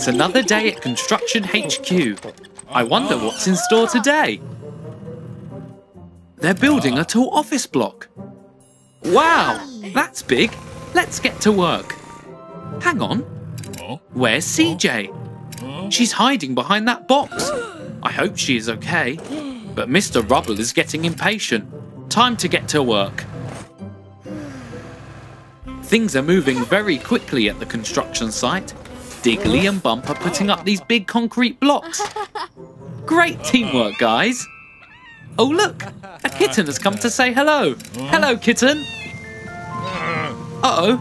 It's another day at Construction HQ. I wonder what's in store today. They're building a tall office block. Wow, that's big. Let's get to work. Hang on. Where's CJ? She's hiding behind that box. I hope she is okay. But Mr. Rubble is getting impatient. Time to get to work. Things are moving very quickly at the construction site. Digley and Bump are putting up these big concrete blocks. Great teamwork, guys. Oh, look, a kitten has come to say hello. Hello, kitten. Uh-oh,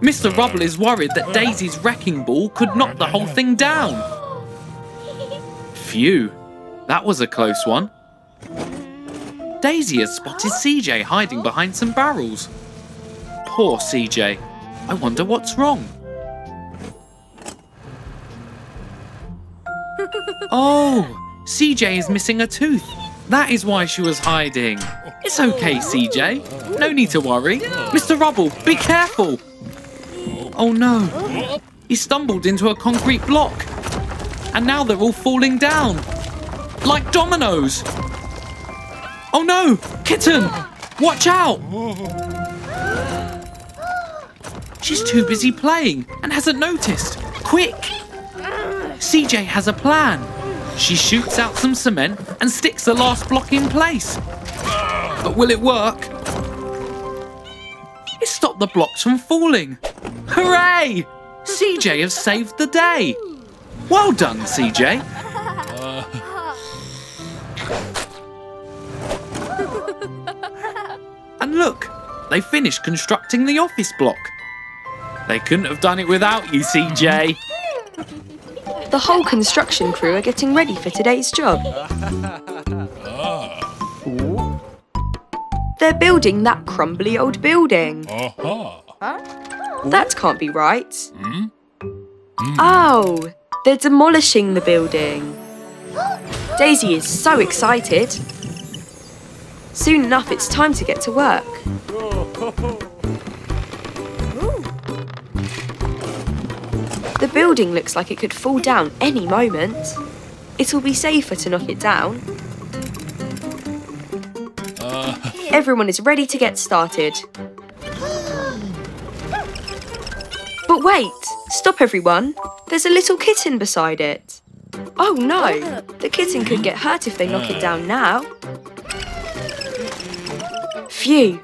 Mr. Rubble is worried that Daisy's wrecking ball could knock the whole thing down. Phew, that was a close one. Daisy has spotted CJ hiding behind some barrels. Poor CJ. I wonder what's wrong. Oh, CJ is missing a tooth. That is why she was hiding. It's okay, CJ. No need to worry. Mr. Rubble, be careful. Oh no. He stumbled into a concrete block. And now they're all falling down. Like dominoes. Oh no, kitten, watch out. She's too busy playing and hasn't noticed. Quick! CJ has a plan. She shoots out some cement and sticks the last block in place. But will it work? It stopped the blocks from falling. Hooray! CJ has saved the day. Well done, CJ. And look, they finished constructing the office block. They couldn't have done it without you, CJ. The whole construction crew are getting ready for today's job. They're building that crumbly old building. That can't be right. Oh, they're demolishing the building. Daisy is so excited. Soon enough, it's time to get to work. The building looks like it could fall down any moment. It'll be safer to knock it down. Everyone is ready to get started. But wait, stop everyone. There's a little kitten beside it. Oh no, the kitten could get hurt if they knock it down now. Phew,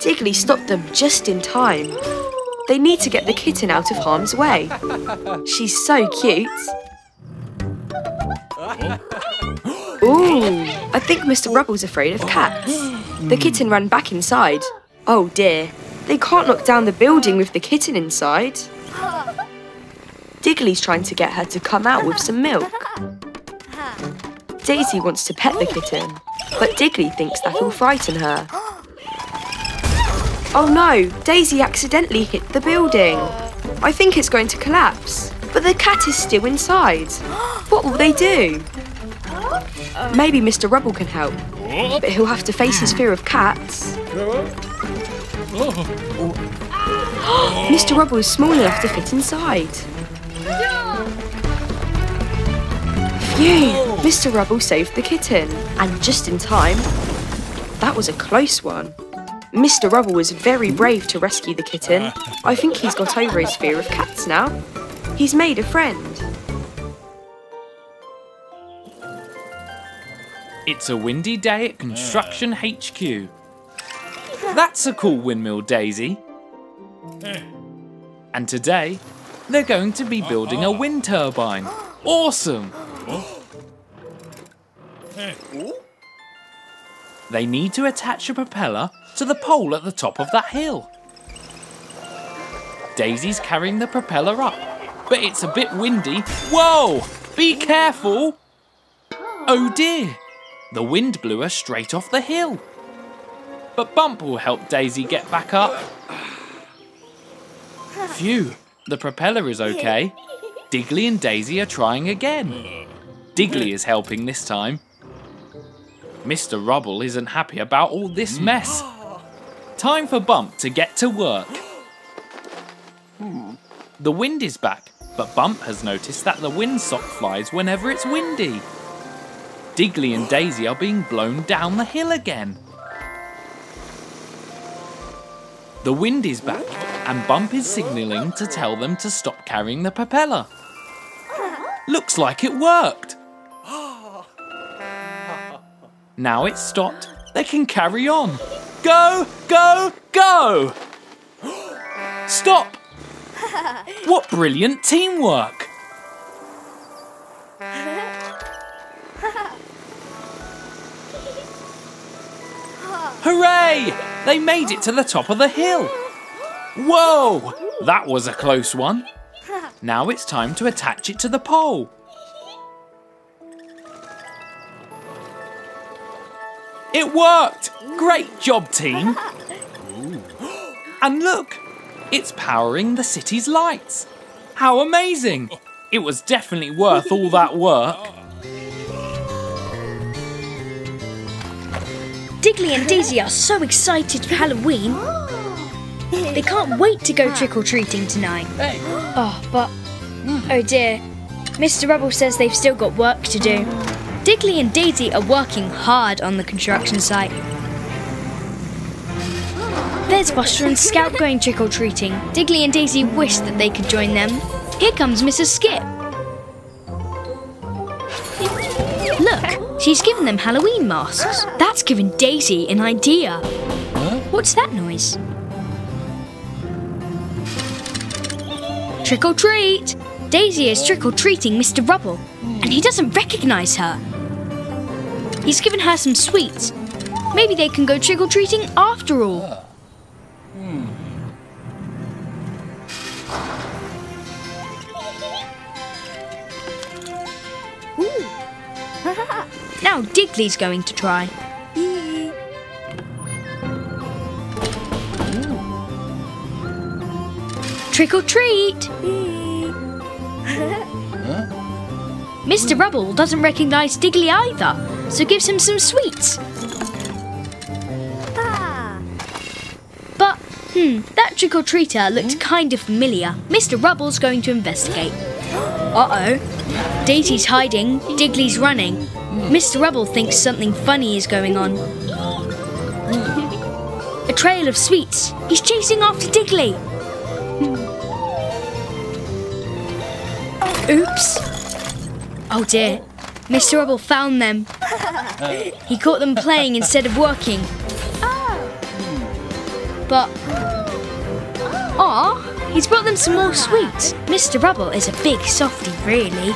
Digley stopped them just in time. They need to get the kitten out of harm's way. She's so cute. Ooh, I think Mr. Rubble's afraid of cats. The kitten ran back inside. Oh dear, they can't knock down the building with the kitten inside. Digley's trying to get her to come out with some milk. Daisy wants to pet the kitten, but Digley thinks that'll frighten her. Oh no, Daisy accidentally hit the building. I think it's going to collapse, but the cat is still inside. What will they do? Maybe Mr. Rubble can help, but he'll have to face his fear of cats. Mr. Rubble is small enough to fit inside. Phew, Mr. Rubble saved the kitten, and just in time. That was a close one. Mr. Rubble was very brave to rescue the kitten. I think he's got over his fear of cats now. He's made a friend. It's a windy day at Construction HQ. That's a cool windmill, Daisy. And today, they're going to be building a wind turbine. Awesome! They need to attach a propeller to the pole at the top of that hill. Daisy's carrying the propeller up, but it's a bit windy. Whoa! Be careful! Oh dear! The wind blew her straight off the hill. But Bump will help Daisy get back up. Phew! The propeller is okay. Digley and Daisy are trying again. Digley is helping this time. Mr. Rubble isn't happy about all this mess. Time for Bump to get to work. The wind is back, but Bump has noticed that the windsock flies whenever it's windy. Digley and Daisy are being blown down the hill again. The wind is back, and Bump is signalling to tell them to stop carrying the propeller. Looks like it worked! Now it's stopped, they can carry on. Go, go, go! Stop! What brilliant teamwork! Hooray! They made it to the top of the hill! Whoa! That was a close one. Now it's time to attach it to the pole. It worked! Great job, team! And look! It's powering the city's lights. How amazing! It was definitely worth all that work. Digley and Daisy are so excited for Halloween. They can't wait to go trick-or-treating tonight. Oh, but... oh dear. Mr. Rubble says they've still got work to do. Digley and Daisy are working hard on the construction site. There's Buster and Scout going trick-or-treating. Digley and Daisy wish that they could join them. Here comes Mrs. Skip. Look, she's given them Halloween masks. That's given Daisy an idea. Huh? What's that noise? Trick-or-treat! Daisy is trick-or-treating Mr. Rubble, and he doesn't recognise her. He's given her some sweets. Maybe they can go trick-or-treating after all. Now Digley's going to try. Trick or treat! Mr. Rubble doesn't recognise Digley either, so gives him some sweets. But, that trick-or-treater looked kind of familiar. Mr. Rubble's going to investigate. Uh-oh. Daisy's hiding, Digley's running. Mr. Rubble thinks something funny is going on. A trail of sweets. He's chasing after Digley. Oops. Oh dear. Mr. Rubble found them. He caught them playing instead of working. But... aw, he's brought them some more sweets. Mr. Rubble is a big softie, really.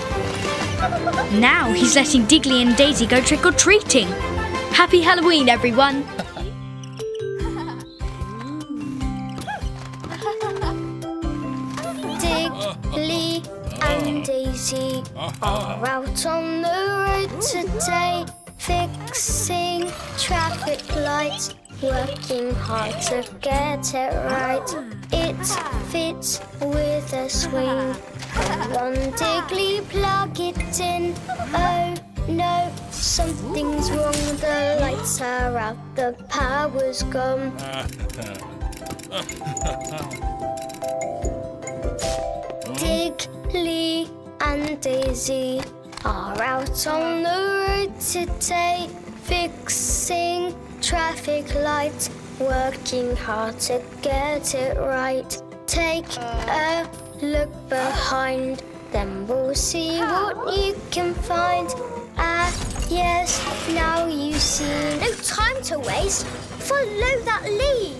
Now he's letting Digley and Daisy go trick-or-treating. Happy Halloween, everyone! Digley and Daisy are out on the road today, fixing traffic lights, working hard to get it right. It fits with a swing. One Digley plug it in. Oh no, something's wrong. The lights are out, the power's gone. Digley and Daisy are out on the road today, fixing traffic lights, working hard to get it right. Take a look behind, then we'll see what you can find. Ah, yes, now you see. No time to waste. Follow that lead.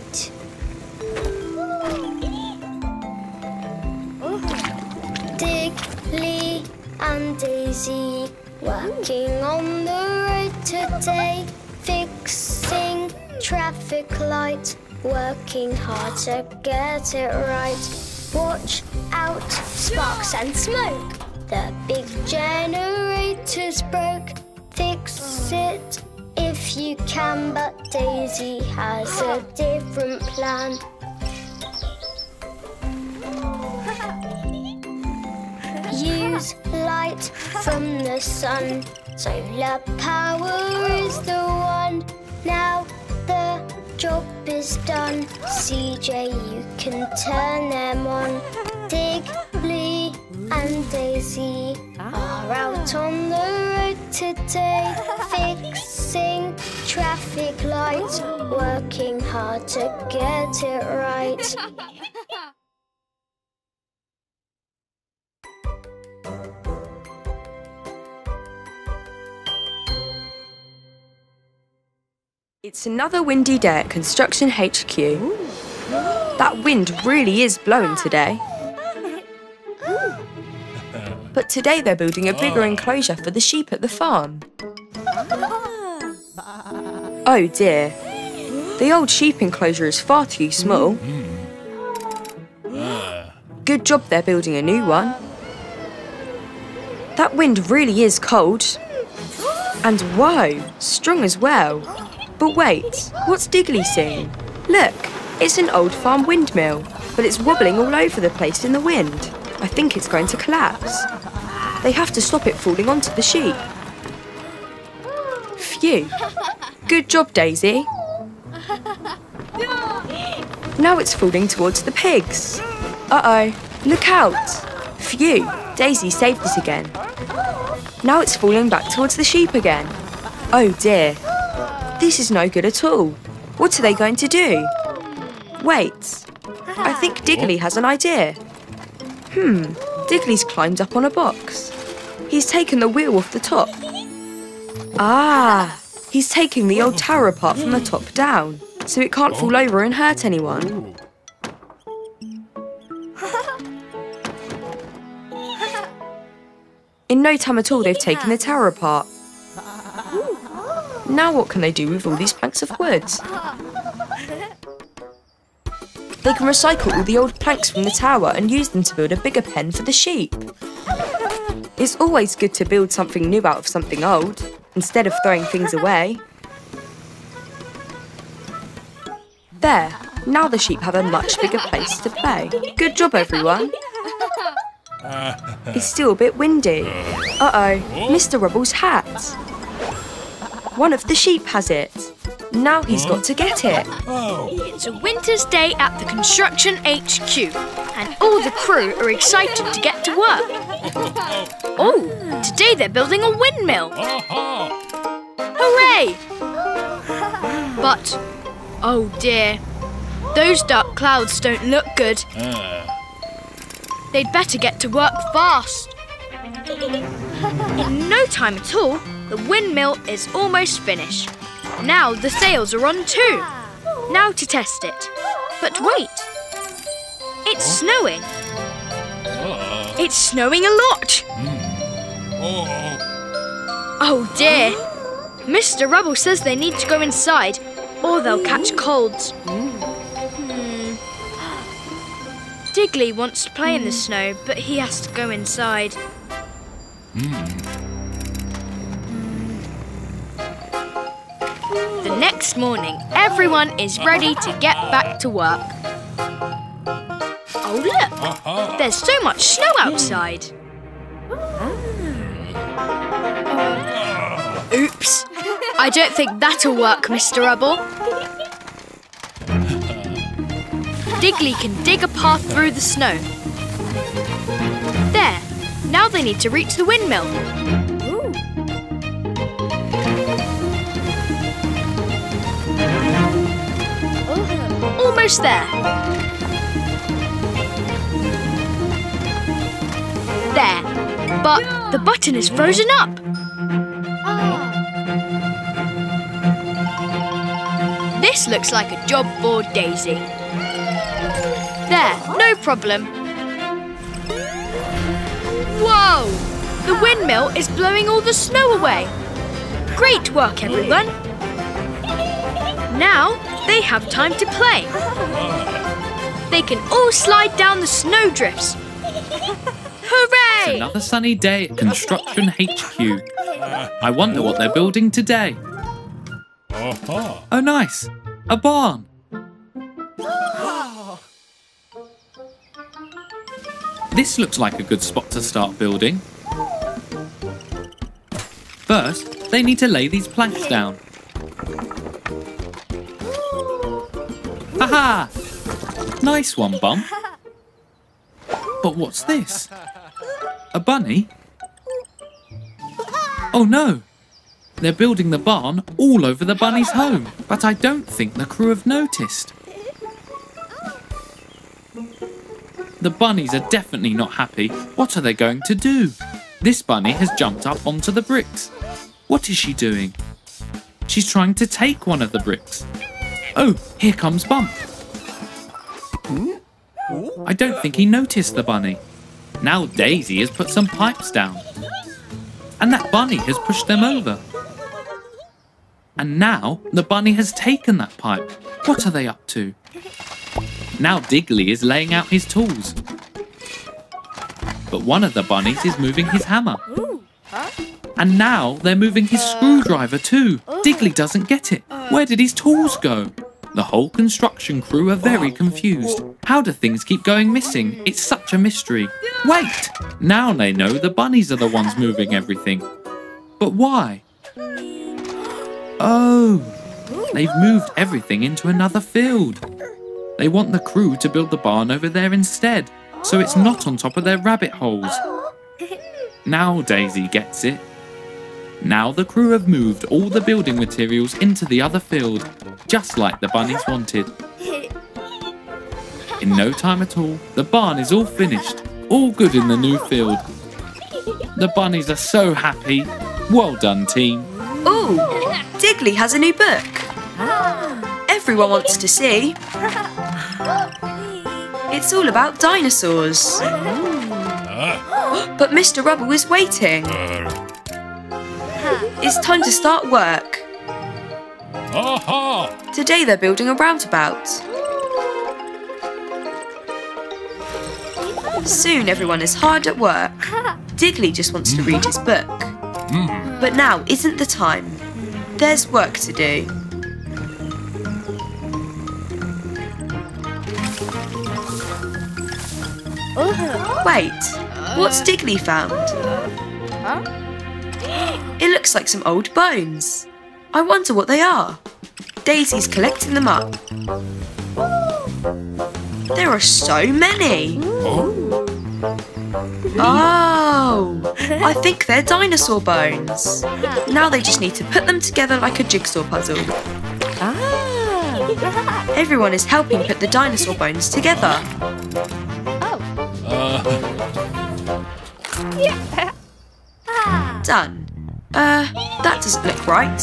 Digley and Daisy working on the road today, fixing traffic lights, working hard to get it right. Watch out, sparks and smoke. The big generator's broke. Fix it if you can, but Daisy has a different plan. Use light from the sun. Solar power is the one. Now the job is done. CJ, you can turn them on. Digley and Daisy are out on the road today, fixing traffic lights, working hard to get it right. It's another windy day at Construction HQ. Ooh. That wind really is blowing today. But today they're building a bigger enclosure for the sheep at the farm. Oh dear, the old sheep enclosure is far too small. Good job they're building a new one. That wind really is cold. And whoa, strong as well. But wait, what's Digley seeing? Look, it's an old farm windmill, but it's wobbling all over the place in the wind. I think it's going to collapse. They have to stop it falling onto the sheep. Phew. Good job, Daisy. Now it's falling towards the pigs. Uh-oh, look out. Phew, Daisy saved it again. Now it's falling back towards the sheep again. Oh dear. This is no good at all. What are they going to do? Wait, I think Digley has an idea. Digley's climbed up on a box. He's taken the wheel off the top. Ah, he's taking the old tower apart from the top down, so it can't fall over and hurt anyone. In no time at all, they've taken the tower apart. Now what can they do with all these planks of wood? They can recycle all the old planks from the tower and use them to build a bigger pen for the sheep. It's always good to build something new out of something old, instead of throwing things away. There, now the sheep have a much bigger place to play. Good job, everyone. It's still a bit windy. Uh-oh, Mr. Rubble's hat. One of the sheep has it. Now he's got to get it. It's a winter's day at the Construction HQ, and all the crew are excited to get to work. Oh, today they're building a windmill. Hooray! But, oh dear, those dark clouds don't look good. They'd better get to work fast. In no time at all, the windmill is almost finished. Now the sails are on too. Now to test it. But wait, it's snowing. It's snowing a lot. Oh dear. Mr. Rubble says they need to go inside or they'll catch colds. Digley wants to play in the snow, but he has to go inside. The next morning, everyone is ready to get back to work. Oh look, there's so much snow outside. Oops, I don't think that'll work, Mr. Rubble. Digley can dig a path through the snow. There, now they need to reach the windmill. Almost there. There. But the button is frozen up. This looks like a job for Daisy. There, no problem. Whoa! The windmill is blowing all the snow away. Great work, everyone. Now, they have time to play. They can all slide down the snowdrifts. Hooray! It's another sunny day at Construction HQ. I wonder what they're building today. Oh nice, a barn. This looks like a good spot to start building. First, they need to lay these planks down. Haha! Nice one, Bum. But what's this? A bunny? Oh no! They're building the barn all over the bunny's home, but I don't think the crew have noticed. The bunnies are definitely not happy. What are they going to do? This bunny has jumped up onto the bricks. What is she doing? She's trying to take one of the bricks. Oh, here comes Bump. I don't think he noticed the bunny. Now Daisy has put some pipes down. And that bunny has pushed them over. And now the bunny has taken that pipe. What are they up to? Now Digley is laying out his tools. But one of the bunnies is moving his hammer. And now they're moving his screwdriver too. Digley doesn't get it. Where did his tools go? The whole construction crew are very confused. How do things keep going missing? It's such a mystery. Wait! Now they know the bunnies are the ones moving everything. But why? Oh! They've moved everything into another field. They want the crew to build the barn over there instead, so it's not on top of their rabbit holes. Now Daisy gets it. Now the crew have moved all the building materials into the other field, just like the bunnies wanted. In no time at all, the barn is all finished, all good in the new field. The bunnies are so happy. Well done, team. Ooh, Digley has a new book. Everyone wants to see. It's all about dinosaurs. But Mr. Rubble is waiting. It's time to start work. Today they're building a roundabout. Soon everyone is hard at work. Digley just wants to read his book. But now isn't the time. There's work to do. Wait, what's Digley found? It looks like some old bones. I wonder what they are. Daisy's collecting them up. There are so many. Oh, I think they're dinosaur bones. Now they just need to put them together like a jigsaw puzzle. Everyone is helping put the dinosaur bones together. Done. That doesn't look right.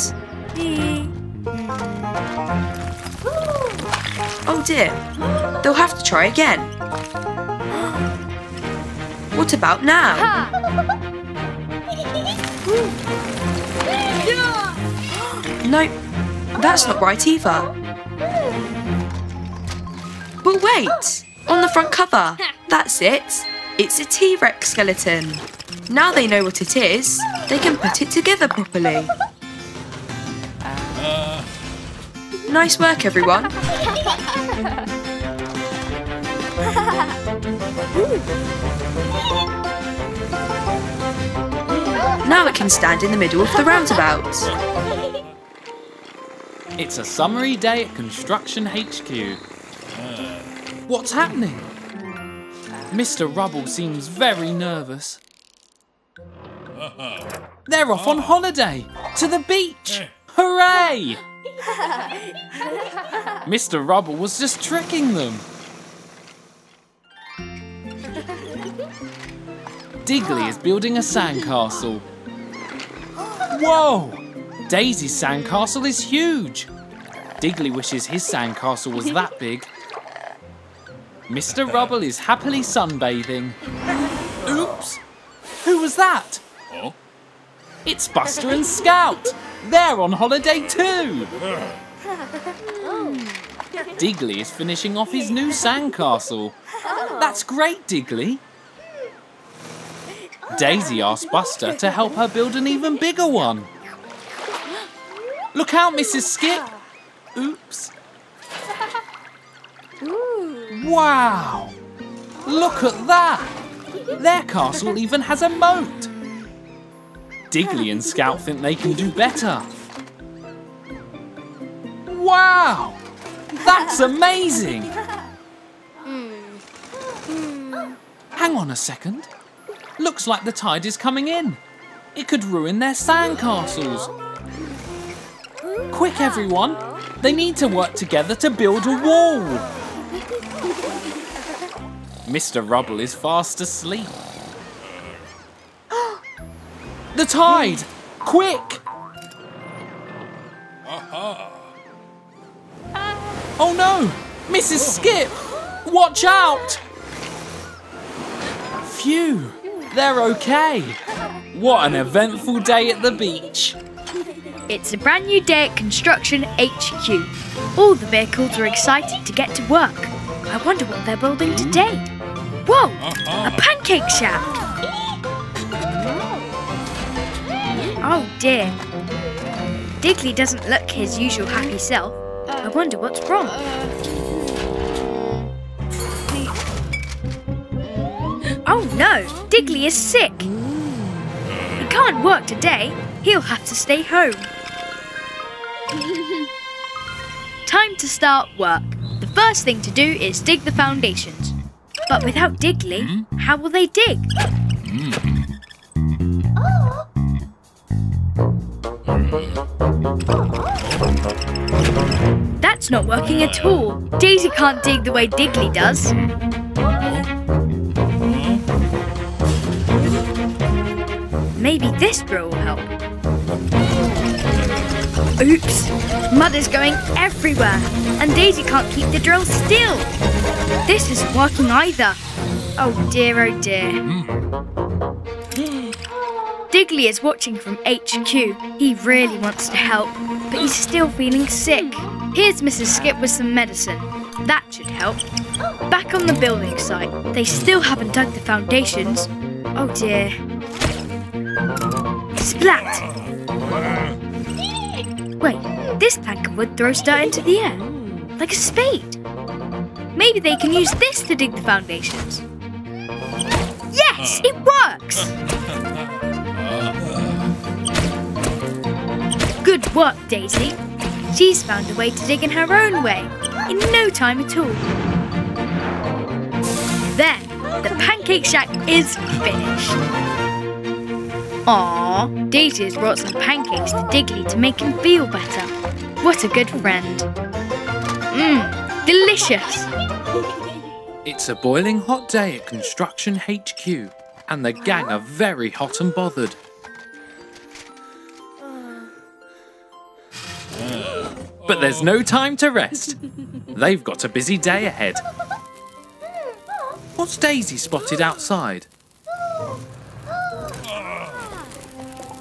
Oh dear, they'll have to try again. What about now? Nope, that's not right either. But wait, on the front cover, that's it. It's a T-Rex skeleton. Now they know what it is, they can put it together properly. Nice work, everyone. Now it can stand in the middle of the roundabout. It's a summery day at Construction HQ. What's happening? Mr. Rubble seems very nervous. They're off on holiday, to the beach! Hooray! Mr. Rubble was just tricking them. Digley is building a sandcastle. Whoa! Daisy's sandcastle is huge. Digley wishes his sandcastle was that big. Mr. Rubble is happily sunbathing. Oops! Who was that? It's Buster and Scout! They're on holiday too! Digley is finishing off his new sandcastle. That's great, Digley! Daisy asked Buster to help her build an even bigger one. Look out, Mrs. Skip! Oops! Wow! Look at that! Their castle even has a moat! Digley and Scout think they can do better. Wow! That's amazing! Hang on a second. Looks like the tide is coming in. It could ruin their sandcastles. Quick, everyone. They need to work together to build a wall. Mr. Rubble is fast asleep. The tide! Quick! Oh no! Mrs. Skip! Watch out! Phew! They're okay! What an eventful day at the beach! It's a brand new day at Construction HQ. All the vehicles are excited to get to work. I wonder what they're building today. Whoa! A pancake shack! Oh dear. Digley doesn't look his usual happy self. I wonder what's wrong. Oh no! Digley is sick! He can't work today. He'll have to stay home. Time to start work. The first thing to do is dig the foundations. But without Digley, how will they dig? That's not working at all. Daisy can't dig the way Digley does. Maybe this drill will help. Oops! Mud is going everywhere, and Daisy can't keep the drill still. This isn't working either. Oh dear, oh dear. Digley is watching from HQ. He really wants to help, but he's still feeling sick. Here's Mrs. Skip with some medicine. That should help. Back on the building site. They still haven't dug the foundations. Oh dear. Splat! Wait, this plank of wood throws dirt into the air, like a spade. Maybe they can use this to dig the foundations. Yes, it works! Good work, Daisy. She's found a way to dig in her own way, in no time at all. There, the pancake shack is finished. Aww, Daisy has brought some pancakes to Digley to make him feel better. What a good friend. Delicious. It's a boiling hot day at Construction HQ, and the gang are very hot and bothered. But there's no time to rest. They've got a busy day ahead. What's Daisy spotted outside?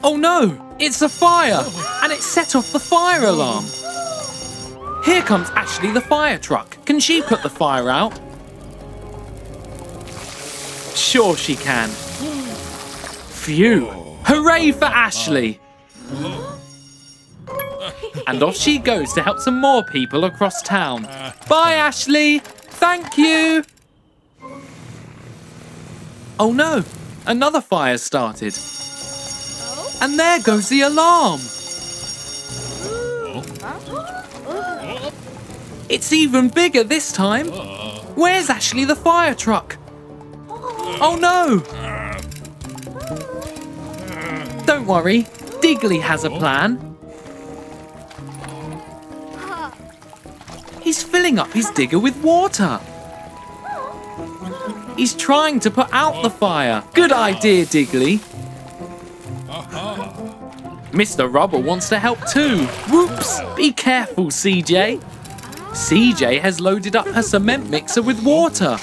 Oh no! It's a fire! And it set off the fire alarm! Here comes Ashley the fire truck. Can she put the fire out? Sure she can. Phew! Hooray for Ashley! And off she goes to help some more people across town. Bye Ashley! Thank you! Oh no! Another fire started. And there goes the alarm! It's even bigger this time! Where's Ashley the fire truck? Oh no! Don't worry, Digley has a plan. He's filling up his digger with water. He's trying to put out the fire. Good idea, Digley. Mr. Rubble wants to help too. Whoops! Be careful, CJ. CJ has loaded up her cement mixer with water.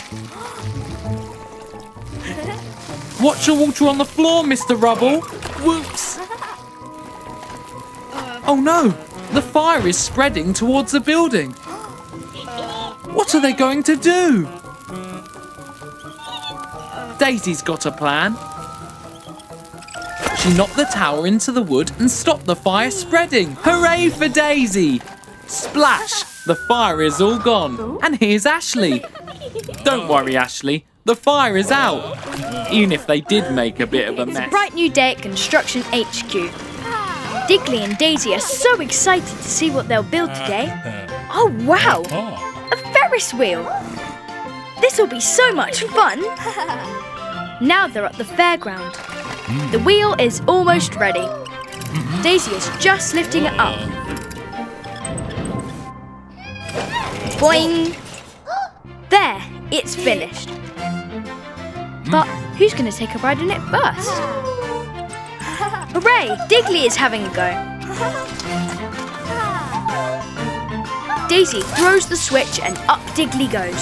Watch your water on the floor, Mr. Rubble. Whoops! Oh no! The fire is spreading towards the building. What are they going to do? Daisy's got a plan. She knocked the tower into the wood and stopped the fire spreading. Hooray for Daisy! Splash! The fire is all gone. And here's Ashley. Don't worry, Ashley. The fire is out. Even if they did make a bit of a mess. It's a bright new day at Construction HQ. Digley and Daisy are so excited to see what they'll build today. Oh, wow! A Ferris wheel! This'll be so much fun! Now they're at the fairground. The wheel is almost ready. Daisy is just lifting it up. Boing! There, it's finished. But who's going to take a ride in it first? Hooray! Digley is having a go. Daisy throws the switch and up Digley goes.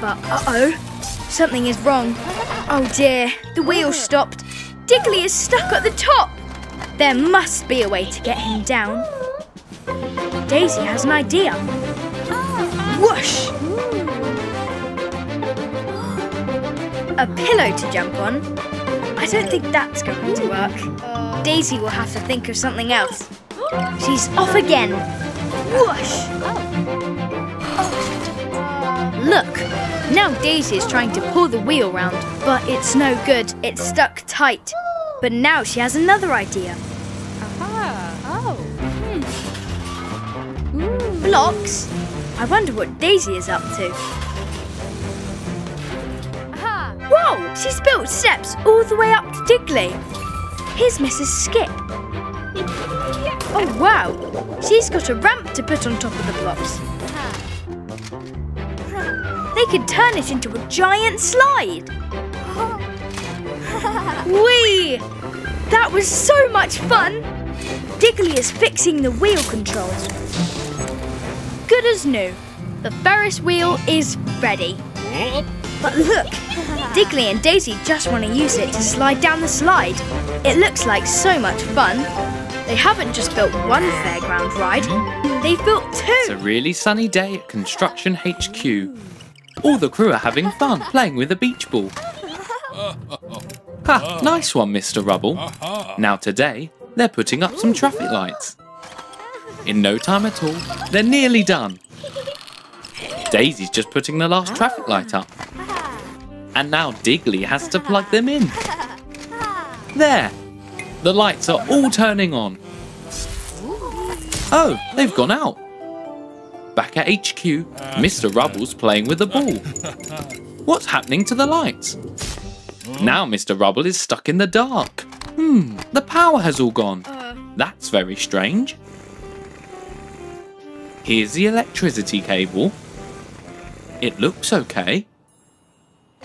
But uh-oh, something is wrong. Oh dear, the wheel stopped. Digley is stuck at the top. There must be a way to get him down. Daisy has an idea. Whoosh! A pillow to jump on. I don't think that's going to work. Daisy will have to think of something else. She's off again. Whoosh! Look, now Daisy is trying to pull the wheel round, but it's no good. It's stuck tight. But now she has another idea. Blocks? I wonder what Daisy is up to. Whoa! She's built steps all the way up to Digley. Here's Mrs. Skip. Oh wow! She's got a ramp to put on top of the blocks. They could turn it into a giant slide. Whee! That was so much fun! Digley is fixing the wheel controls. Good as new. The Ferris wheel is ready. But look, Digley and Daisy just want to use it to slide down the slide. It looks like so much fun. They haven't just built one fairground ride, they've built two. It's a really sunny day at Construction HQ. All the crew are having fun playing with a beach ball. Ha! Nice one, Mr. Rubble. Now today, they're putting up some traffic lights. In no time at all, they're nearly done. Daisy's just putting the last traffic light up. And now Digley has to plug them in. There! The lights are all turning on. Oh, they've gone out. Back at HQ, Mr. Rubble's playing with the ball. What's happening to the lights? Now Mr. Rubble is stuck in the dark. The power has all gone. That's very strange. Here's the electricity cable. It looks okay.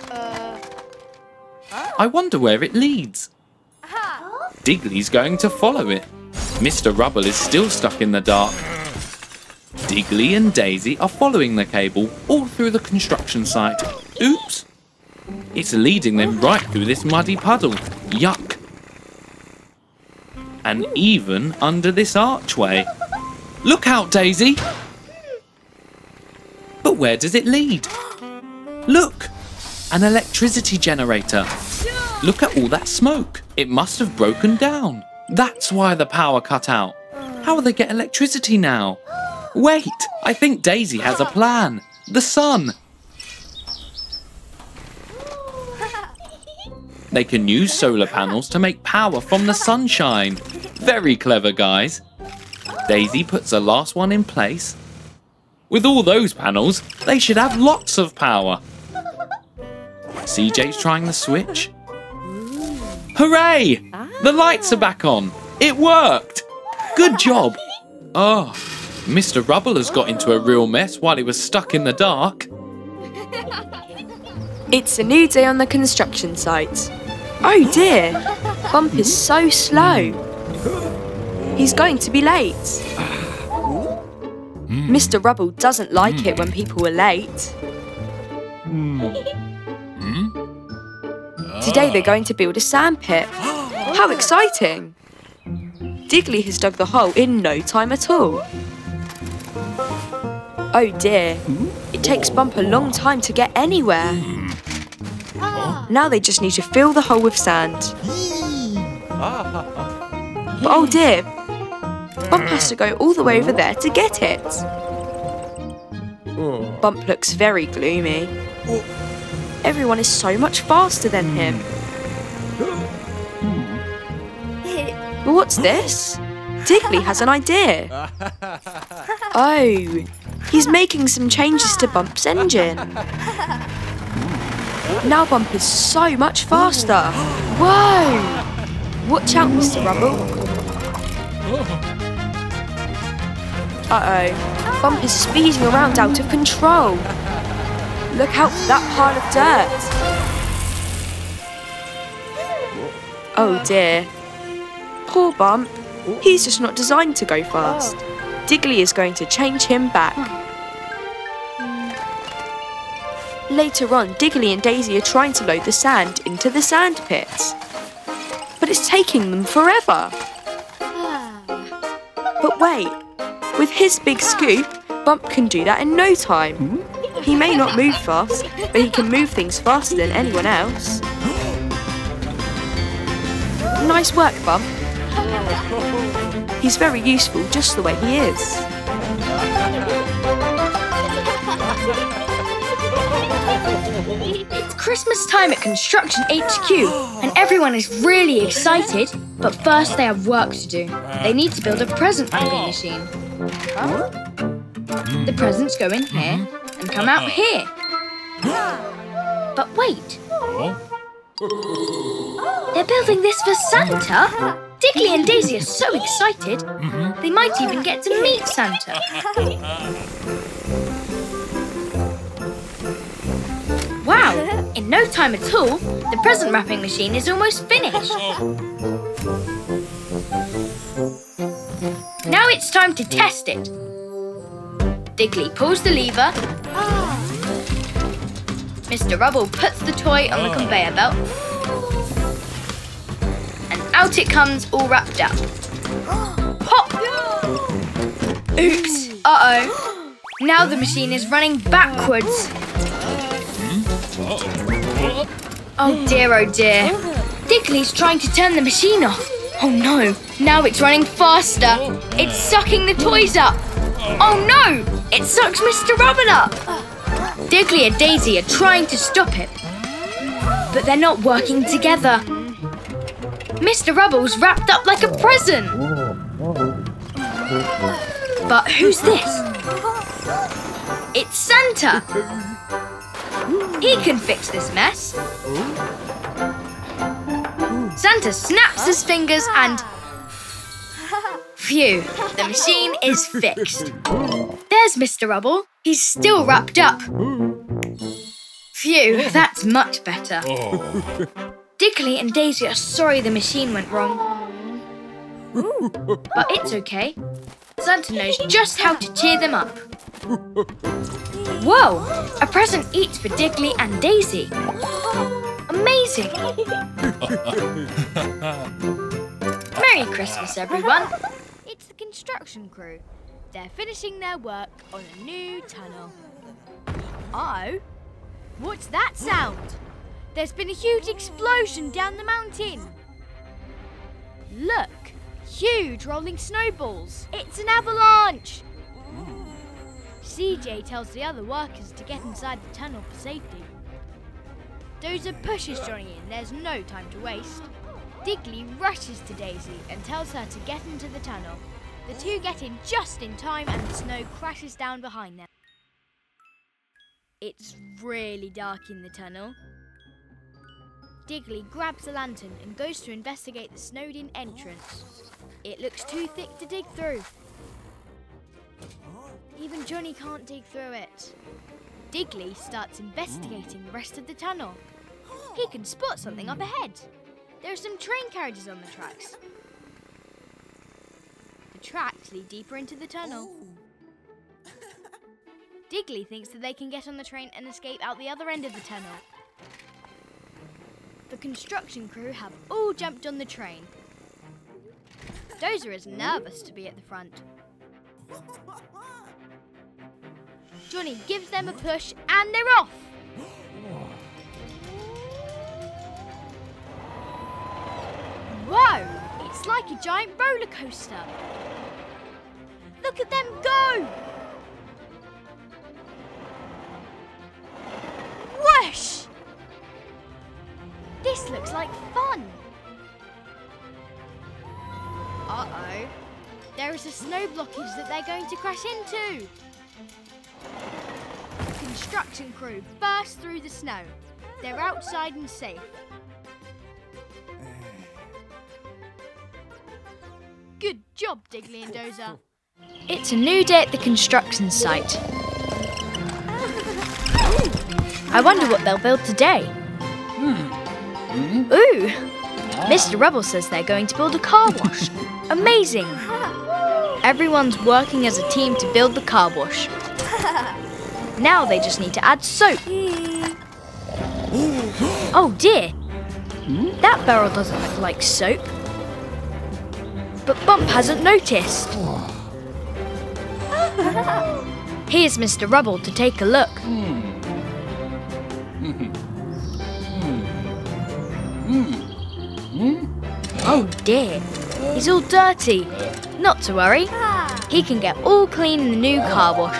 I wonder where it leads. Digley's going to follow it. Mr. Rubble is still stuck in the dark. Digley and Daisy are following the cable all through the construction site. Oops! It's leading them right through this muddy puddle. Yuck! And even under this archway. Look out, Daisy! But where does it lead? Look! An electricity generator. Look at all that smoke. It must have broken down. That's why the power cut out. How will they get electricity now? Wait! I think Daisy has a plan. The sun! They can use solar panels to make power from the sunshine. Very clever, guys. Daisy puts the last one in place. With all those panels, they should have lots of power. CJ's trying the switch. Hooray! The lights are back on. It worked. Good job. Oh, Mr. Rubble has got into a real mess while he was stuck in the dark. It's a new day on the construction site. Oh dear, Bump is so slow. He's going to be late. Mr. Rubble doesn't like it when people are late. Today they're going to build a sandpit. How exciting! Digley has dug the hole in no time at all. Oh dear, it takes Bump a long time to get anywhere. Now they just need to fill the hole with sand. But oh dear, Bump has to go all the way over there to get it. Bump looks very gloomy. Everyone is so much faster than him. But what's this? Digley has an idea. Oh, he's making some changes to Bump's engine. Now Bump is so much faster. Whoa! Watch out, Mr. Rumble. Uh-oh. Bump is speeding around out of control. Look out for that pile of dirt. Oh dear. Poor Bump. He's just not designed to go fast. Digley is going to change him back. Later on, Digley and Daisy are trying to load the sand into the sand pits. But it's taking them forever. But wait, with his big scoop, Bump can do that in no time. He may not move fast, but he can move things faster than anyone else. Nice work, Bump. He's very useful just the way he is. It's Christmas time at Construction HQ and everyone is really excited, but first they have work to do. They need to build a present wrapping machine. The presents go in here and come out here. But wait. They're building this for Santa? Digley and Daisy are so excited, they might even get to meet Santa. Wow, in no time at all, the present wrapping machine is almost finished. Now it's time to test it. Digley pulls the lever. Mr. Rubble puts the toy on the conveyor belt. Out it comes, all wrapped up. Pop! Oops, uh-oh. Now the machine is running backwards. Oh dear, Digley's trying to turn the machine off. Oh no, now it's running faster. It's sucking the toys up. Oh no, it sucks Mr. Rubble up. Digley and Daisy are trying to stop it, but they're not working together. Mr. Rubble's wrapped up like a present. But who's this? It's Santa. He can fix this mess. Santa snaps his fingers and... phew, the machine is fixed. There's Mr. Rubble. He's still wrapped up. Phew, that's much better. Digley and Daisy are sorry the machine went wrong. But it's okay. Santa knows just how to cheer them up. Whoa! A present each for Digley and Daisy. Amazing! Merry Christmas, everyone. It's the construction crew. They're finishing their work on a new tunnel. Uh-oh. What's that sound? There's been a huge explosion down the mountain. Look, huge rolling snowballs. It's an avalanche. CJ tells the other workers to get inside the tunnel for safety. Those are pushers joining in. There's no time to waste. Digley rushes to Daisy and tells her to get into the tunnel. The two get in just in time and the snow crashes down behind them. It's really dark in the tunnel. Digley grabs a lantern and goes to investigate the snowed-in entrance. It looks too thick to dig through. Even Johnny can't dig through it. Digley starts investigating the rest of the tunnel. He can spot something up ahead. There are some train carriages on the tracks. The tracks lead deeper into the tunnel. Digley thinks that they can get on the train and escape out the other end of the tunnel. The construction crew have all jumped on the train. Dozer is nervous to be at the front. Johnny gives them a push and they're off! Whoa! It's like a giant roller coaster. Look at them go! Whoosh! This looks like fun! Uh-oh. There is a snow blockage that they're going to crash into! The construction crew burst through the snow. They're outside and safe. Good job, Digley and Dozer. It's a new day at the construction site. I wonder what they'll build today. Ooh! Mr. Rubble says they're going to build a car wash. Amazing! Everyone's working as a team to build the car wash. Now they just need to add soap. Oh dear! That barrel doesn't look like soap. But Bump hasn't noticed. Here's Mr. Rubble to take a look. Oh dear, he's all dirty. Not to worry, he can get all clean in the new car wash.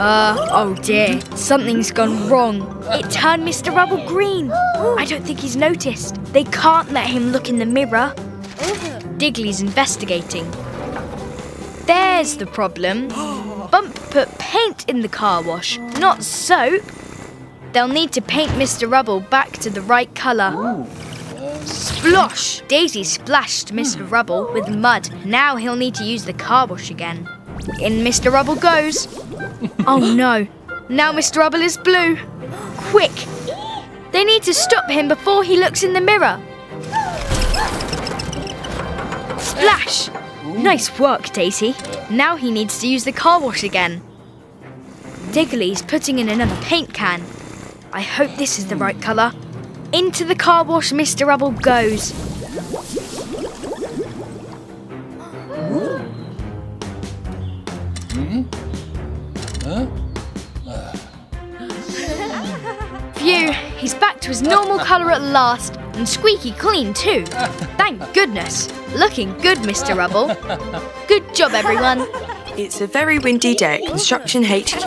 Oh dear, something's gone wrong. It turned Mr. Rubble green. I don't think he's noticed. They can't let him look in the mirror. Digley's investigating. There's the problem. Bump put paint in the car wash, not soap. They'll need to paint Mr. Rubble back to the right colour. Splosh! Daisy splashed Mr. Rubble with mud. Now he'll need to use the car wash again. In Mr. Rubble goes. Oh no, now Mr. Rubble is blue. Quick! They need to stop him before he looks in the mirror. Splash! Nice work, Daisy. Now he needs to use the car wash again. Digley's putting in another paint can. I hope this is the right colour. Into the car wash Mr. Rubble goes. Phew, he's back to his normal colour at last, and squeaky clean too. Thank goodness. Looking good, Mr. Rubble. Good job, everyone. It's a very windy day at Construction HQ.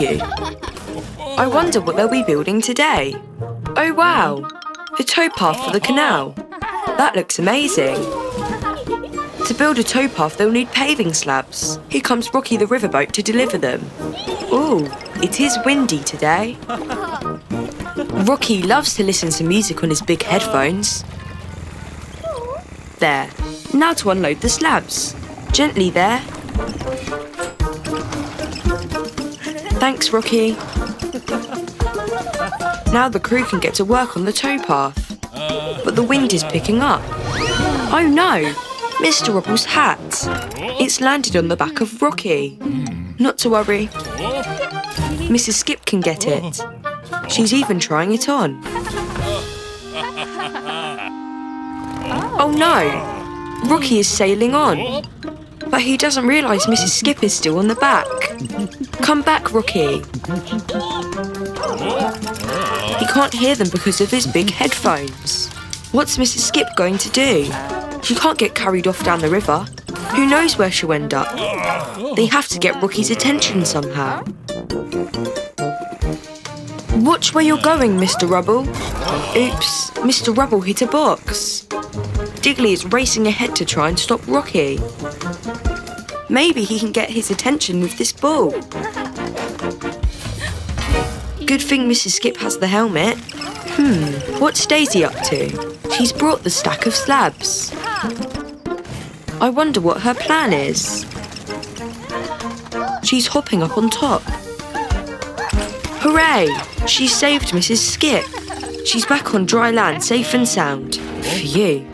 I wonder what they'll be building today. Oh wow, the towpath for the canal. That looks amazing. To build a towpath they'll need paving slabs. Here comes Rocky the riverboat to deliver them. Ooh, it is windy today. Rocky loves to listen to music on his big headphones. There, now to unload the slabs. Gently there. Thanks, Rocky. Now the crew can get to work on the towpath. But the wind is picking up. Oh no, Mr. Rubble's hat. It's landed on the back of Rocky. Not to worry. Mrs. Skip can get it. She's even trying it on. Oh no, Rocky is sailing on. But he doesn't realise Mrs. Skip is still on the back. Come back, Rocky. He can't hear them because of his big headphones. What's Mrs. Skip going to do? She can't get carried off down the river. Who knows where she'll end up? They have to get Rocky's attention somehow. Watch where you're going, Mr. Rubble. Oops, Mr. Rubble hit a box. Digley is racing ahead to try and stop Rocky. Maybe he can get his attention with this ball. Good thing Mrs. Skip has the helmet. What's Daisy up to? She's brought the stack of slabs. I wonder what her plan is. She's hopping up on top. Hooray! She saved Mrs. Skip. She's back on dry land, safe and sound. Phew.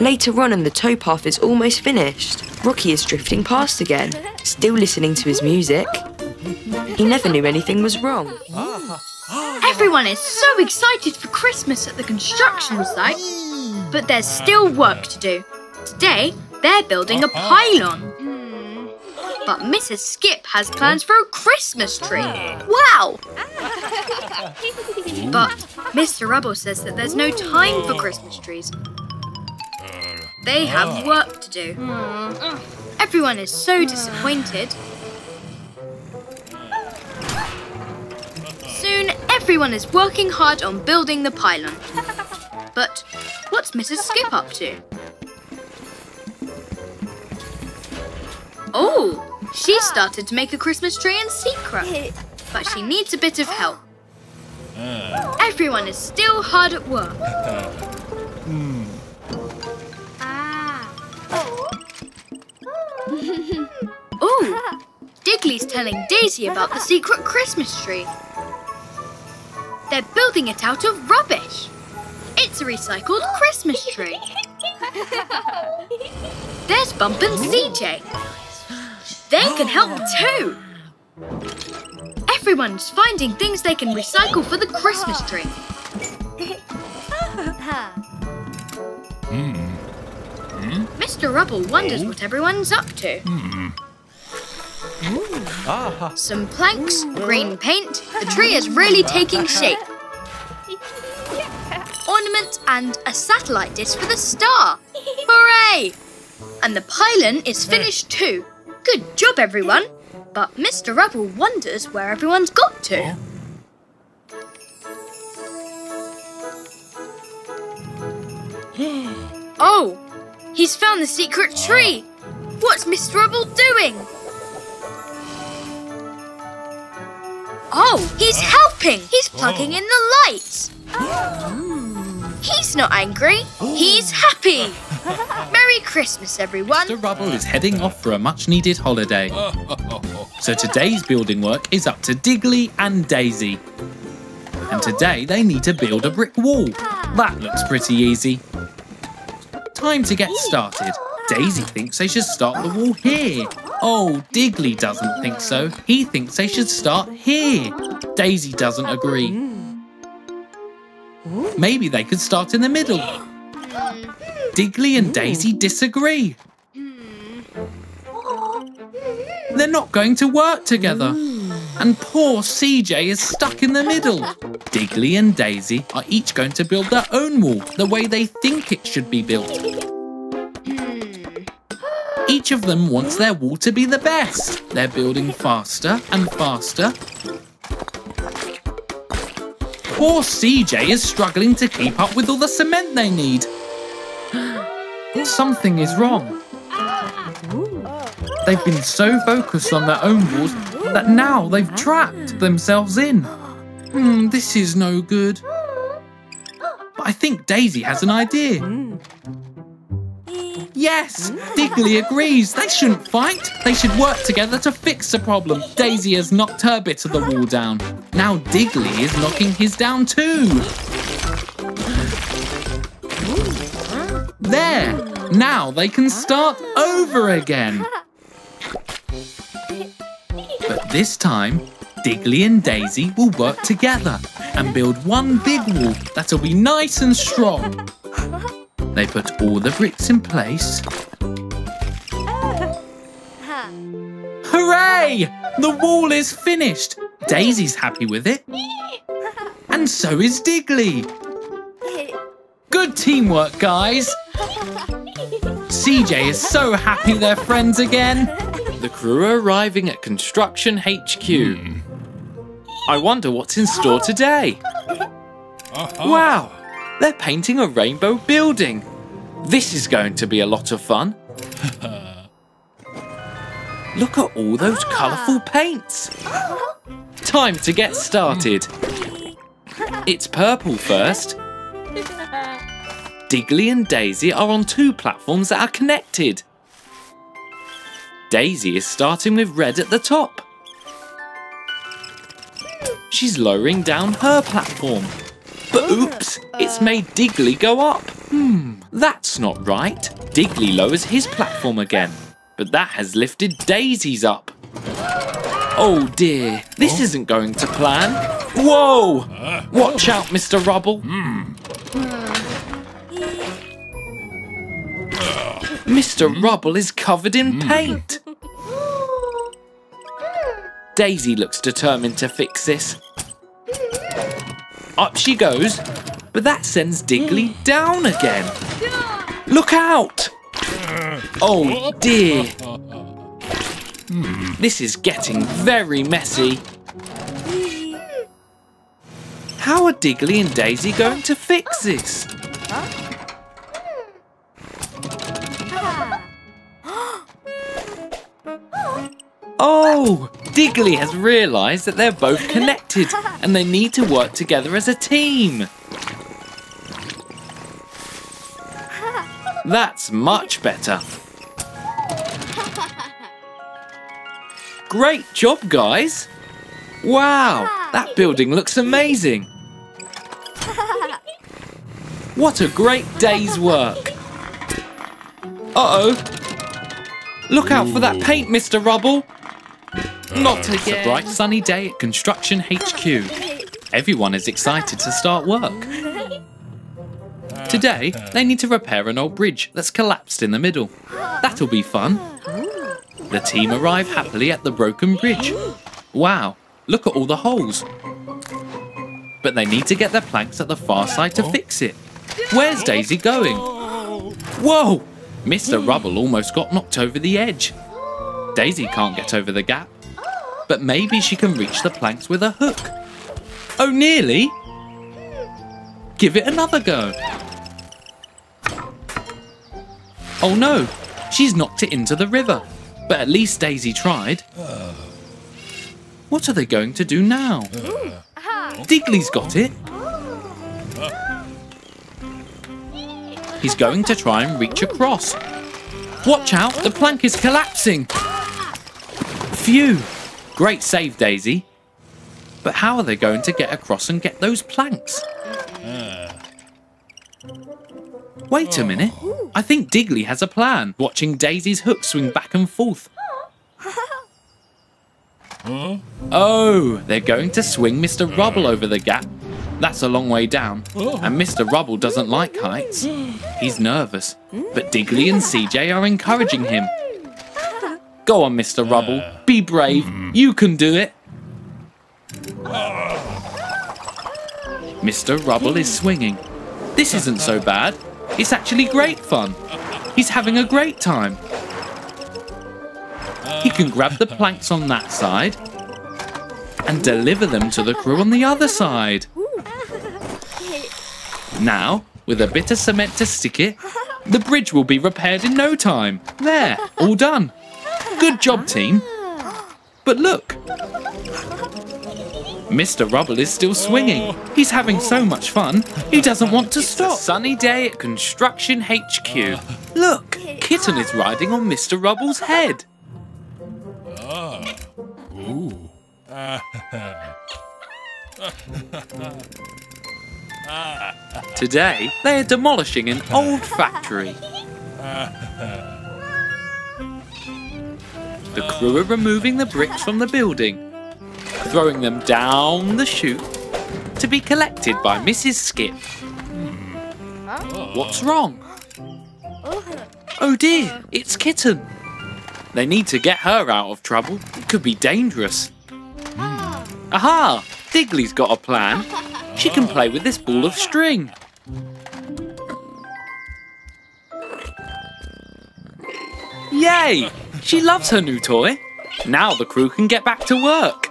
Later on and the towpath is almost finished. Rocky is drifting past again, still listening to his music. He never knew anything was wrong. Everyone is so excited for Christmas at the construction site, but there's still work to do. Today, they're building a pylon. But Mrs. Skip has plans for a Christmas tree. Wow! But Mr. Rubble says that there's no time for Christmas trees. They have work to do. Everyone is so disappointed. Soon, everyone is working hard on building the pylon. But what's Mrs. Skip up to? Oh, She started to make a Christmas tree in secret, but she needs a bit of help. Everyone is still hard at work. Ooh, Digley's telling Daisy about the secret Christmas tree. They're building it out of rubbish. It's a recycled Christmas tree. There's Bump and CJ. They can help too. Everyone's finding things they can recycle for the Christmas tree. Mr. Rubble wonders what everyone's up to. Some planks, green paint, the tree is really taking shape. Ornament and a satellite dish for the star. Hooray! And the pylon is finished too. Good job, everyone. But Mr. Rubble wonders where everyone's got to. Oh! He's found the secret tree! What's Mr. Rubble doing? Oh, he's helping! He's plugging in the lights! He's not angry, he's happy! Merry Christmas, everyone! Mr. Rubble is heading off for a much-needed holiday. So today's building work is up to Digley and Daisy. And today they need to build a brick wall. That looks pretty easy. Time to get started. Daisy thinks they should start the wall here. Oh, Digley doesn't think so. He thinks they should start here. Daisy doesn't agree. Maybe they could start in the middle. Digley and Daisy disagree. They're not going to work together. And poor CJ is stuck in the middle. Digley and Daisy are each going to build their own wall the way they think it should be built. Each of them wants their wall to be the best. They're building faster and faster. Poor CJ is struggling to keep up with all the cement they need. Something is wrong. They've been so focused on their own walls that now they've trapped themselves in. This is no good. But I think Daisy has an idea. Yes, Digley agrees. They shouldn't fight. They should work together to fix the problem. Daisy has knocked her bit of the wall down. Now Digley is knocking his down too. There. Now they can start over again. But this time, Digley and Daisy will work together and build one big wall that'll be nice and strong. They put all the bricks in place. Hooray! The wall is finished! Daisy's happy with it. And so is Digley. Good teamwork, guys! CJ is so happy they're friends again. The crew are arriving at Construction HQ. I wonder what's in store today. Wow! They're painting a rainbow building. This is going to be a lot of fun. Look at all those colourful paints. Time to get started. It's purple first. Digley and Daisy are on two platforms that are connected. Daisy is starting with red at the top. She's lowering down her platform. But oops, it's made Digley go up. That's not right. Digley lowers his platform again, but that has lifted Daisy's up. Oh dear, this isn't going to plan. Whoa! Watch out, Mr. Rubble. Mr. Rubble is covered in paint. Daisy looks determined to fix this. Up she goes, but that sends Digley down again. Look out! Oh dear! This is getting very messy. How are Digley and Daisy going to fix this? Oh, Digley has realised that they're both connected and they need to work together as a team. That's much better. Great job, guys. Wow, that building looks amazing. What a great day's work. Uh-oh. Look out for that paint, Mr. Rubble. Not again. It's a bright sunny day at Construction HQ. Everyone is excited to start work. Today, they need to repair an old bridge that's collapsed in the middle. That'll be fun. The team arrive happily at the broken bridge. Wow, look at all the holes. But they need to get their planks at the far side to fix it. Where's Daisy going? Whoa! Mr. Rubble almost got knocked over the edge. Daisy can't get over the gap. But maybe she can reach the planks with a hook. Oh, nearly! Give it another go. Oh no, she's knocked it into the river. But at least Daisy tried. What are they going to do now? Digley's got it. He's going to try and reach across. Watch out, the plank is collapsing. Phew, great save, Daisy. But how are they going to get across and get those planks? Wait a minute. I think Digley has a plan, watching Daisy's hook swing back and forth. Oh, they're going to swing Mr. Rubble over the gap. That's a long way down, and Mr. Rubble doesn't like heights. He's nervous, but Digley and CJ are encouraging him. Go on, Mr. Rubble, be brave, you can do it. Mr. Rubble is swinging. This isn't so bad. It's actually great fun. He's having a great time. He can grab the planks on that side and deliver them to the crew on the other side. Now, with a bit of cement to stick it, the bridge will be repaired in no time. There, all done. Good job, team. But look. Mr. Rubble is still swinging. He's having so much fun, he doesn't want to stop. It's a sunny day at Construction HQ. Look, Kitten is riding on Mr. Rubble's head. Today, they are demolishing an old factory. The crew are removing the bricks from the building, throwing them down the chute to be collected by Mrs. Skip. What's wrong? Oh dear, it's Kitten. They need to get her out of trouble. It could be dangerous. Aha! Digley's got a plan. She can play with this ball of string. Yay! She loves her new toy. Now the crew can get back to work.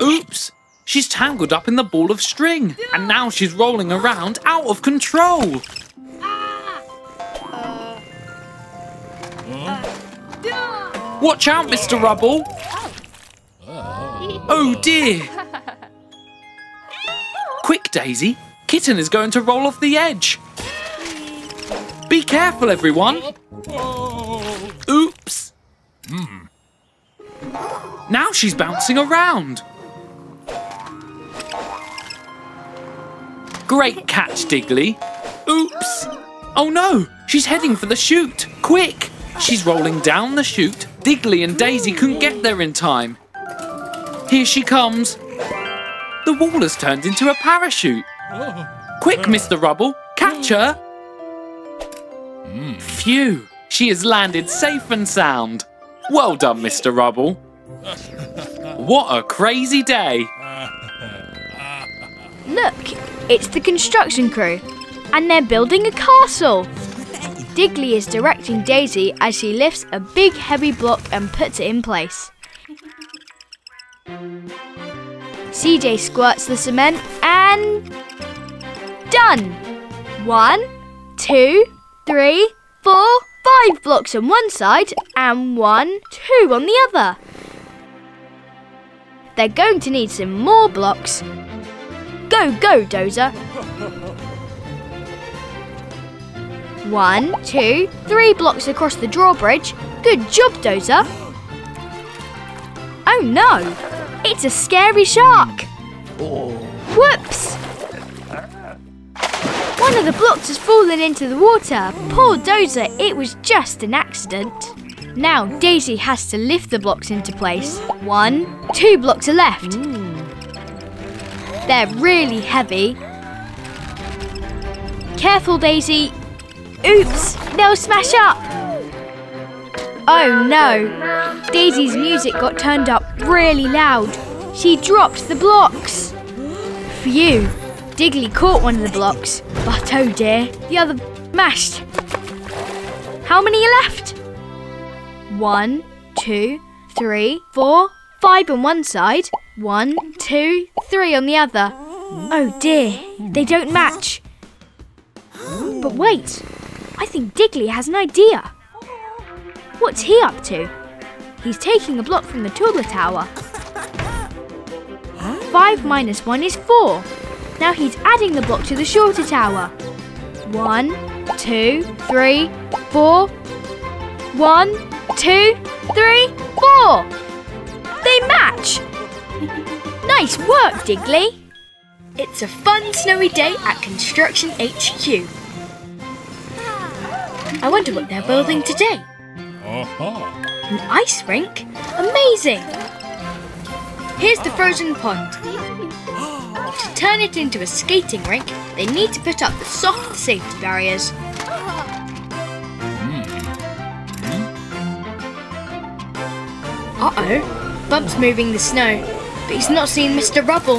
Oops! She's tangled up in the ball of string, and now she's rolling around out of control. Watch out, Mr. Rubble! Oh dear! Quick, Daisy! Kitten is going to roll off the edge! Be careful, everyone! Oops! Now she's bouncing around! Great catch, Digley! Oops! Oh no! She's heading for the chute! Quick! She's rolling down the chute. Digley and Daisy couldn't get there in time. Here she comes. The wall has turned into a parachute. Quick, Mr. Rubble, catch her. Phew, she has landed safe and sound. Well done, Mr. Rubble. What a crazy day. Look, it's the construction crew, and they're building a castle. Digley is directing Daisy as she lifts a big heavy block and puts it in place. CJ squirts the cement and... done! 1, 2, 3, 4, 5 blocks on one side and 2 on the other. They're going to need some more blocks. Go, go, Dozer. 1, 2, 3 blocks across the drawbridge. Good job, Dozer. Oh no, it's a scary shark. Whoops! One of the blocks has fallen into the water. Poor Dozer, it was just an accident. Now Daisy has to lift the blocks into place. 2 blocks are left. They're really heavy. Careful, Daisy. Oops, they'll smash up. Oh no, Daisy's music got turned up really loud. She dropped the blocks. Phew, Digley caught one of the blocks, but oh dear, the other smashed. How many are left? 1, 2, 3, 4, 5 on one side, 1, 2, 3 on the other. Oh dear, they don't match. But wait, I think Digley has an idea. What's he up to? He's taking a block from the taller tower. 5 minus 1 is 4. Now he's adding the block to the shorter tower. 1, 2, 3, 4. 1, 2, 3, 4! They match! Nice work, Digley! It's a fun snowy day at Construction HQ. I wonder what they're building today. An ice rink? Amazing! Here's the frozen pond. To turn it into a skating rink, they need to put up the soft safety barriers. Uh-oh, Bump's moving the snow, but he's not seen Mr. Rubble.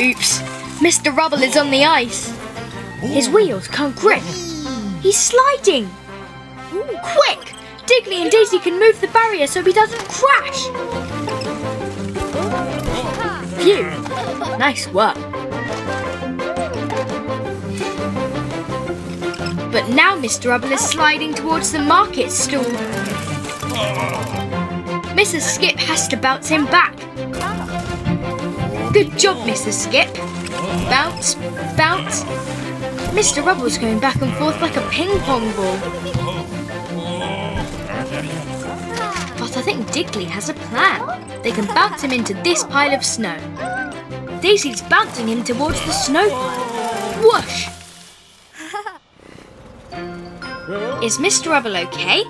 Oops, Mr. Rubble is on the ice. His wheels can't grip. He's sliding. Quick, Digley and Daisy can move the barrier so he doesn't crash. Phew, nice work. But now Mr. Rubble is sliding towards the market stall. Mrs. Skip has to bounce him back. Good job, Mrs. Skip. Bounce, bounce. Mr. Rubble's going back and forth like a ping pong ball. But I think Digley has a plan. They can bounce him into this pile of snow. Daisy's bouncing him towards the snow pile. Whoosh! Is Mr. Rubble okay?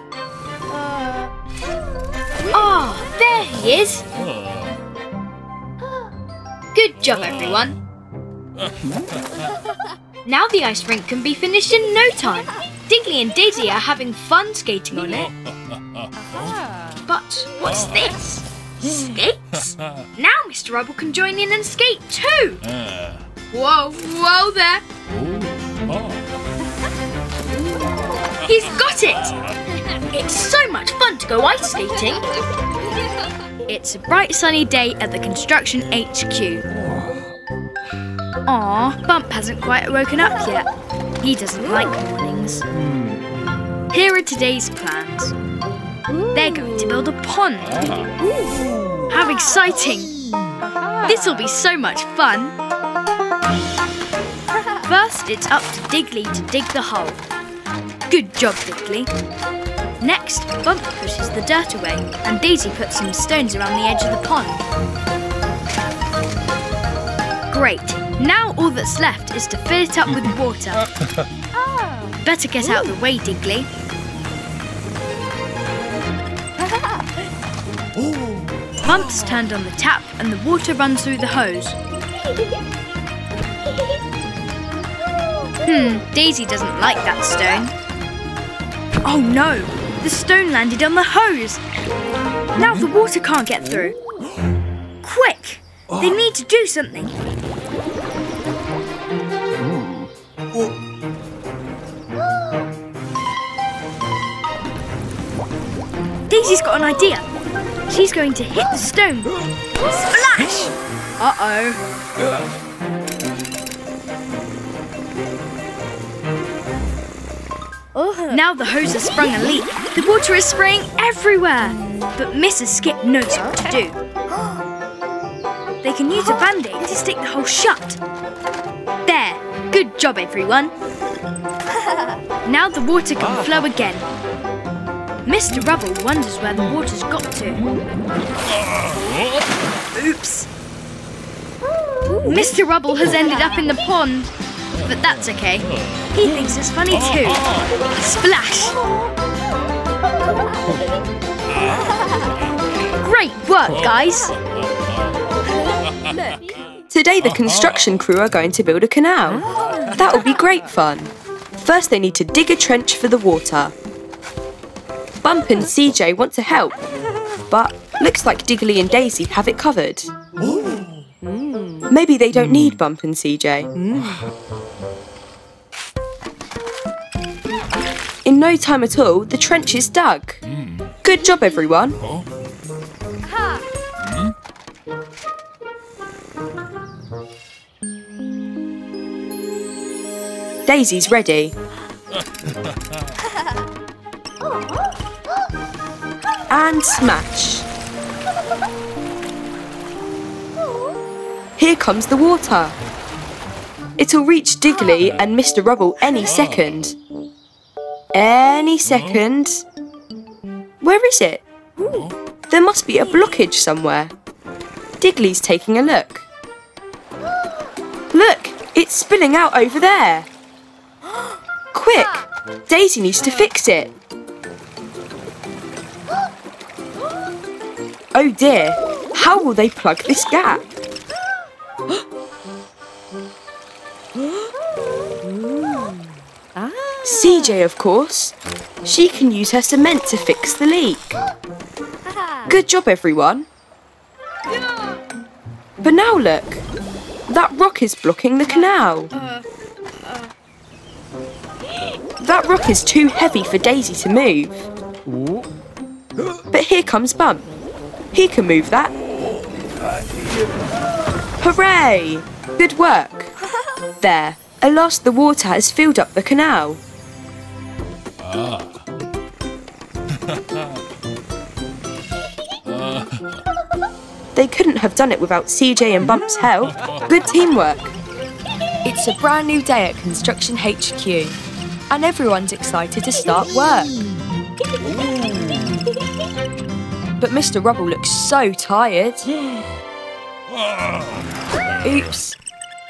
Ah, oh, there he is! Good job, everyone! Now the ice rink can be finished in no time. Digley and Daisy are having fun skating on it. But what's this? Skates? Now Mr. Rubble can join in and skate too! Whoa, whoa there! He's got it! It's so much fun to go ice skating. It's a bright sunny day at the Construction HQ. Aw, Bump hasn't quite woken up yet. He doesn't like mornings. Here are today's plans. They're going to build a pond. How exciting! This'll be so much fun. First, it's up to Digley to dig the hole. Good job, Digley. Next, Bump pushes the dirt away and Daisy puts some stones around the edge of the pond. Great! Now all that's left is to fill it up with water. Better get out of the way, Digley. Bump's turned on the tap and the water runs through the hose. Daisy doesn't like that stone. Oh no! The stone landed on the hose. Now the water can't get through. Quick! They need to do something. Daisy's got an idea. She's going to hit the stone. Splash! Uh-oh. Now the hose has sprung a leak. The water is spraying everywhere. But Mrs. Skip knows what to do. They can use a band-aid to stick the hole shut. There. Good job, everyone. Now the water can flow again. Mr. Rubble wonders where the water's got to. Oops. Mr. Rubble has ended up in the pond. But that's okay. He thinks it's funny too. Splash! Great work, guys! Look. Today the construction crew are going to build a canal. That'll be great fun. First they need to dig a trench for the water. Bump and CJ want to help, but looks like Digley and Daisy have it covered. Maybe they don't need Bump and CJ. In no time at all, the trench is dug. Good job, everyone. Daisy's ready. And smash. Here comes the water. It'll reach Digley and Mr. Rubble any second. Any second. Where is it? There must be a blockage somewhere. Digley's taking a look. Look, it's spilling out over there. Quick, Daisy needs to fix it. Oh dear, how will they plug this gap? CJ, of course. She can use her cement to fix the leak. Good job, everyone. But now look, that rock is blocking the canal. That rock is too heavy for Daisy to move. But here comes Bump. He can move that. Hooray! Good work. There, at last the water has filled up the canal. They couldn't have done it without CJ and Bump's help. Good teamwork. It's a brand new day at Construction HQ, and everyone's excited to start work. But Mr. Rubble looks so tired. Oops.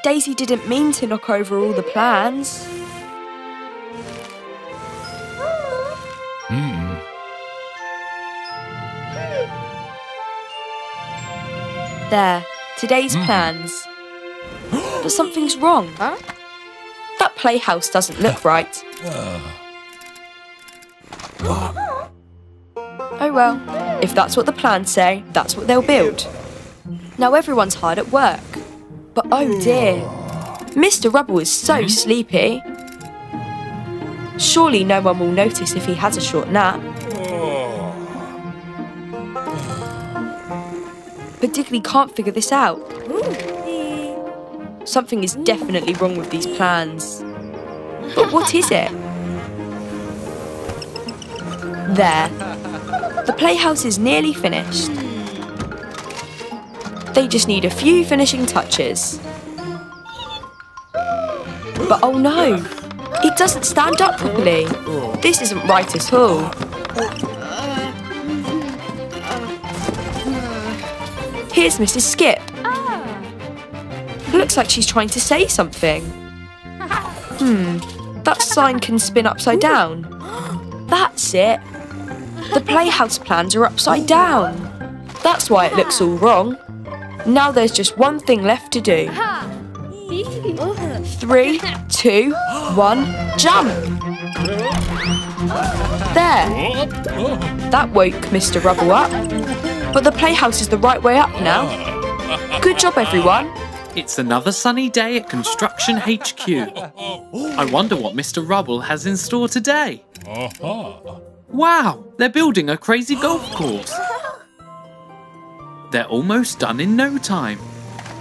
Daisy didn't mean to knock over all the plans. There, today's plans. But something's wrong. That playhouse doesn't look right. Oh well, if that's what the plans say, that's what they'll build. Now everyone's hard at work. But oh dear, Mr. Rubble is so sleepy. Surely no one will notice if he has a short nap. But Digley can't figure this out. Something is definitely wrong with these plans. But what is it? There. The playhouse is nearly finished. They just need a few finishing touches. But oh no! It doesn't stand up properly. This isn't right at all. Here's Mrs. Skip. Looks like she's trying to say something. That sign can spin upside down. That's it. The playhouse plans are upside down. That's why it looks all wrong. Now there's just one thing left to do. 3, 2, 1, jump! There. That woke Mr. Rubble up. But the playhouse is the right way up now. Good job, everyone. It's another sunny day at Construction HQ. I wonder what Mr. Rubble has in store today. Wow, they're building a crazy golf course. They're almost done in no time.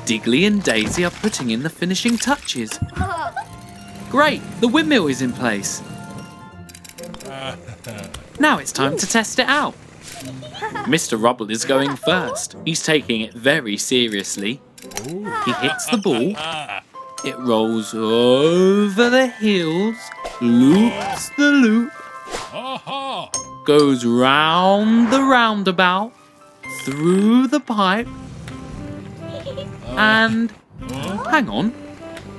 Digley and Daisy are putting in the finishing touches. Great, the windmill is in place. Now it's time to test it out. Mr. Rubble is going first. He's taking it very seriously. He hits the ball. It rolls over the hills, loops the loop, goes round the roundabout, through the pipe, and... hang on,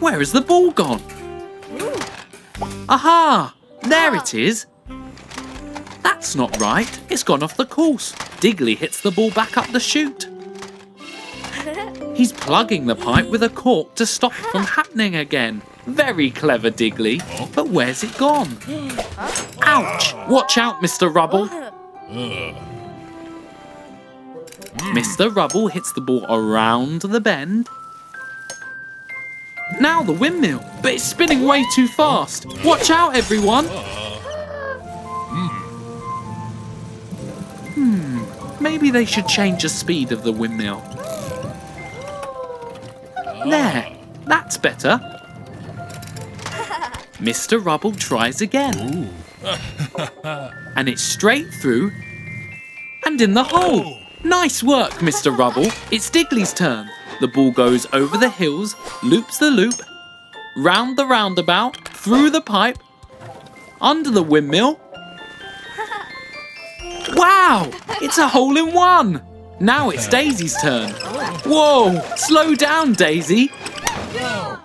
where has the ball gone? Aha! There it is! That's not right, it's gone off the course. Digley hits the ball back up the chute. He's plugging the pipe with a cork to stop it from happening again. Very clever, Digley. But where's it gone? Ouch! Watch out, Mr. Rubble. Mr. Rubble hits the ball around the bend. Now the windmill, but it's spinning way too fast. Watch out, everyone. Maybe they should change the speed of the windmill. There, that's better. Mr. Rubble tries again. And it's straight through and in the hole. Nice work, Mr. Rubble. It's Digley's turn. The ball goes over the hills, loops the loop, round the roundabout, through the pipe, under the windmill. Wow! It's a hole-in-one! Now it's Daisy's turn. Whoa! Slow down, Daisy!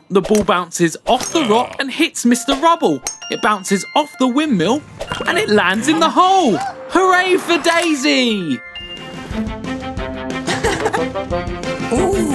The ball bounces off the rock and hits Mr. Rubble. It bounces off the windmill and it lands in the hole! Hooray for Daisy! Ooh!